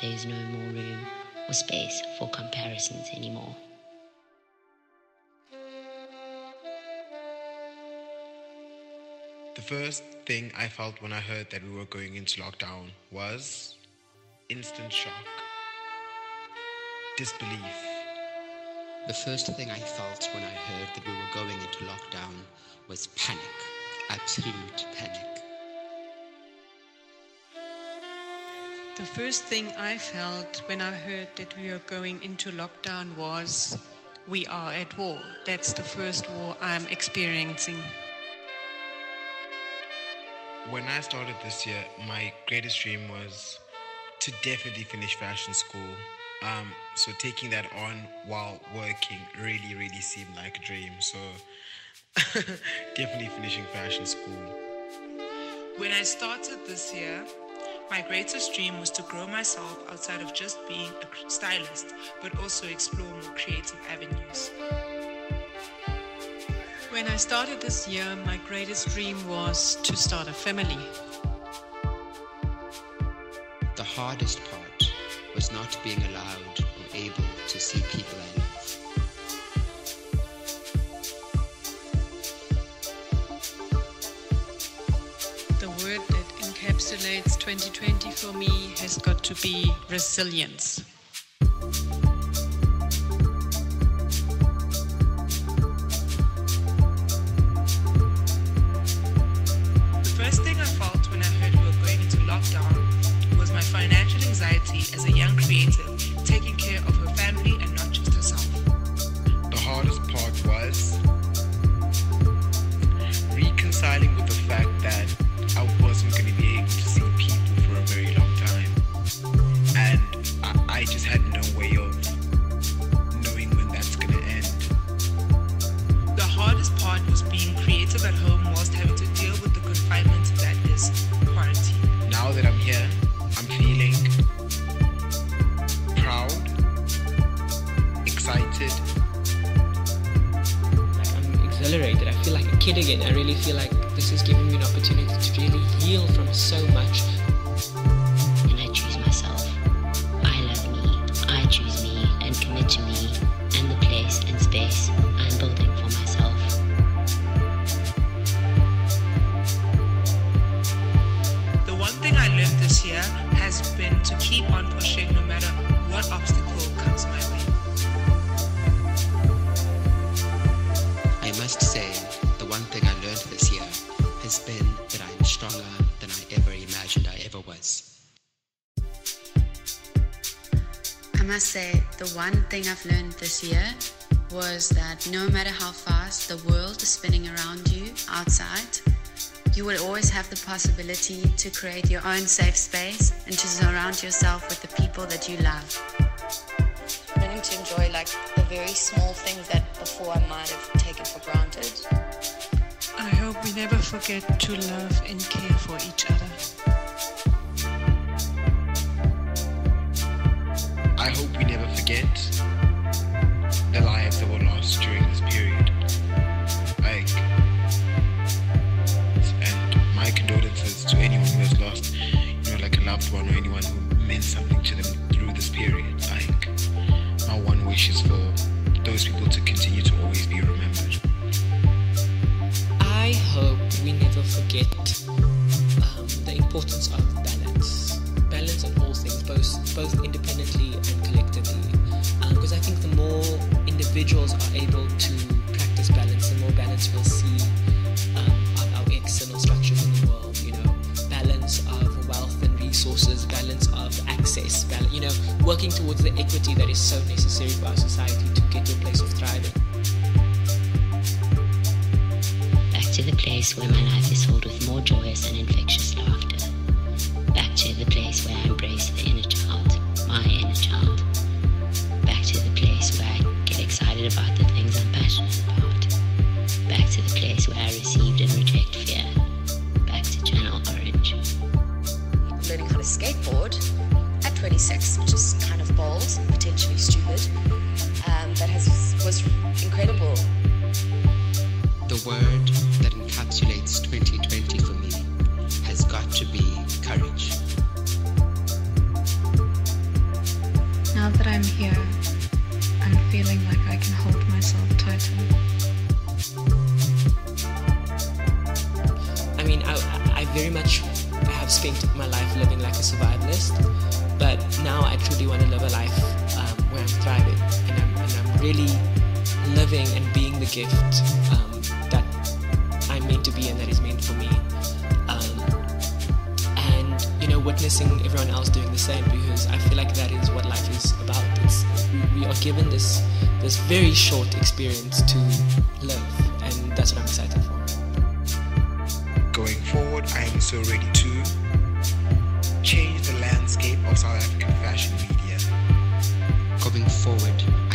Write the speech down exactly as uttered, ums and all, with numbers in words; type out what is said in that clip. there is no more room or space for comparisons anymore. The first thing I felt when I heard that we were going into lockdown was instant shock, disbelief. The first thing I felt when I heard that we were going into lockdown was panic, absolute panic. The first thing I felt when I heard that we were going into lockdown was, we are at war. That's the first war I'm experiencing. When I started this year, my greatest dream was to definitely finish fashion school. Um, so taking that on while working really, really seemed like a dream. So definitely finishing fashion school. When I started this year, my greatest dream was to grow myself outside of just being a stylist, but also explore more creative avenues. When I started this year, my greatest dream was to start a family. The hardest part was not being allowed or able to see people I love. The word that encapsulates twenty twenty for me has got to be resilience. As a young creative, taking care of her family and not just herself. The hardest part was reconciling with the fact that I wasn't going to be able to see people for a very long time, and I, I just had no way of knowing when that's going to end. The hardest part was being creative at home whilst having to deal with the confinement that is quarantine. Now that I'm here, I'm feeling proud, excited. Like I'm exhilarated. I feel like a kid again. I really feel like this is giving me an opportunity to really heal from so much. And I choose myself. I love me. I choose me and commit to me and the place and space I'm building for myself. The one thing I learned this year has been to keep on pushing no matter what obstacle comes my way. I must say, the one thing I learned this year has been that I'm stronger than I ever imagined I ever was. I must say, the one thing I've learned this year was that no matter how fast the world is spinning around you outside, you will always have the possibility to create your own safe space and to surround yourself with the people that you love. Learning to enjoy like the very small things that before I might have taken for granted. I hope we never forget to love and care for each other. I hope we never forget the lives that were lost during this period. Like, my condolences to anyone who has lost, you know, like a loved one or anyone who meant something to them through this period. Like, my one wish is for those people to continue to always be remembered. I hope we never forget um, the importance of balance. Balance on all things, both, both independently and collectively. Because um, I think the more individuals are able to practice balance, the more balance we'll see um, of our external structures in the world, you know, balance of wealth and resources, balance of access, balance, you know, working towards the equity that is so necessary for our society to get to a place of thriving. Back to the place where my life is filled with more joyous and infectious laughter. Back to the place where I embrace the inner child, my inner child. Back to the place where I get excited about the things I'm passionate about. Back to the place where I received and reject fear. Back to Channel Orange. Learning how to skateboard at twenty-six, which is kind of bold, potentially stupid, um, but has, was incredible. The word that encapsulates twenty twenty for me has got to be courage. feeling like I can hold myself tighter. I mean, I, I very much have spent my life living like a survivalist, but now I truly want to live a life um, where I'm thriving and I'm, and I'm really living and being the gift um, that I'm meant to be and that is meant for me. Witnessing everyone else doing the same, because I feel like that is what life is about. It's, we are given this this very short experience to live, and that's what I'm excited for. Going forward, I am so ready to change the landscape of South African fashion media. Going forward,